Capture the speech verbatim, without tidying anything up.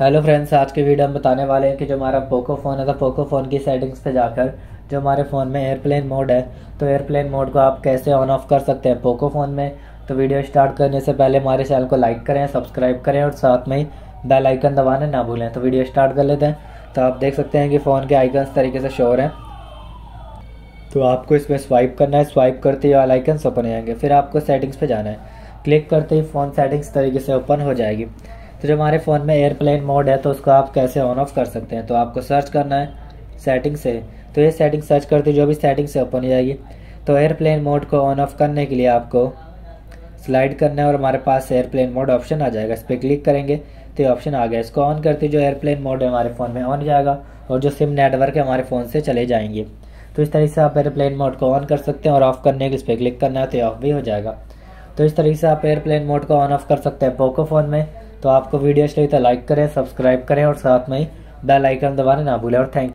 Hello friends, आज के video हम बताने वाले हैं कि जो हमारा पोको फ़ोन है तो पोको फ़ोन की सेटिंग्स पे जाकर जो हमारे फ़ोन में एयरप्लेन मोड है तो एयरप्लेन मोड को आप कैसे ऑन ऑफ कर सकते हैं पोको फ़ोन में। तो वीडियो स्टार्ट करने से पहले हमारे चैनल को लाइक करें, सब्सक्राइब करें और साथ में ही बेल आइकन दबाना ना भूलें। तो वीडियो स्टार्ट कर लेते हैं। तो आप देख सकते हैं कि फ़ोन के आइकन इस तरीके से शो हो रहे हैं, तो आपको इसमें स्वाइप करना है। स्वाइप करते ही ऑल आइकन्स ओपन हो जाएंगे। फिर आपको सेटिंग्स पर जाना है, क्लिक करते ही फ़ोन सेटिंग्स तरीके से ओपन हो जाएगी। तो जो हमारे फ़ोन में एयरप्लेन मोड है तो उसको आप कैसे ऑन ऑफ कर सकते हैं, तो आपको सर्च करना है सेटिंग से। तो ये सेटिंग सर्च करते जो भी सेटिंग से ओपन हो जाएगी। तो एयरप्लेन मोड को ऑन ऑफ करने के लिए आपको स्लाइड करना है और हमारे पास एयरप्लेन मोड ऑप्शन आ जाएगा। इस पर क्लिक करेंगे तो ये ऑप्शन आ गया। इसको ऑन करते जो एयरप्लेन मोड है हमारे फ़ोन में ऑन हो जाएगा और जो सिम नेटवर्क है हमारे फ़ोन से चले जाएंगे। तो इस तरीके से आप एयरप्लेन मोड को ऑन कर सकते हैं और ऑफ़ करने के इस पर क्लिक करना है तो ऑफ़ भी हो जाएगा। तो इस तरीके से आप एयरप्लेन मोड को ऑन ऑफ़ कर सकते हैं पोको फ़ोन में। तो आपको वीडियो अच्छी लगी तो लाइक करें, सब्सक्राइब करें और साथ में ही बेल आइकन दबाना ना भूलें। और थैंक